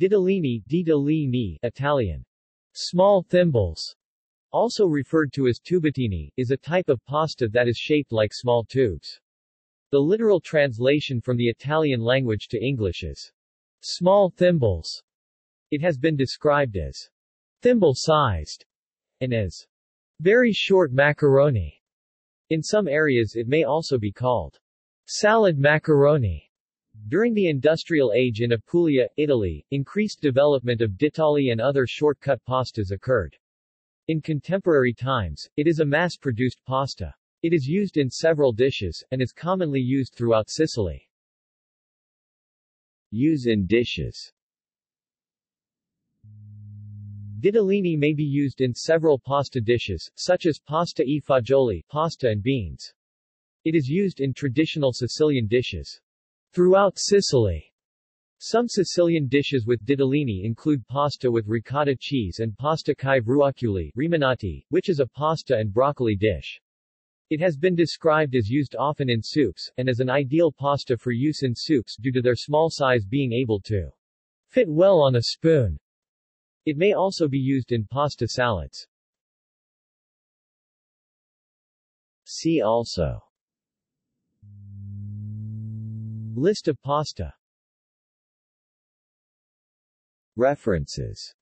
Ditalini, Ditalini, Italian, small thimbles, also referred to as tubettini, is a type of pasta that is shaped like small tubes. The literal translation from the Italian language to English is small thimbles. It has been described as thimble-sized and as very short macaroni. In some areas it may also be called salad macaroni. During the industrial age in Apulia, Italy, increased development of ditali and other shortcut pastas occurred. In contemporary times, it is a mass-produced pasta. It is used in several dishes, and is commonly used throughout Sicily. Use in dishes. Ditalini may be used in several pasta dishes, such as pasta e fagioli, pasta and beans. It is used in traditional Sicilian dishes. Throughout Sicily, some Sicilian dishes with ditalini include pasta with ricotta cheese and pasta ai broccoli rimenati, which is a pasta and broccoli dish. It has been described as used often in soups, and as an ideal pasta for use in soups due to their small size being able to fit well on a spoon. It may also be used in pasta salads. See also: List of pasta. References.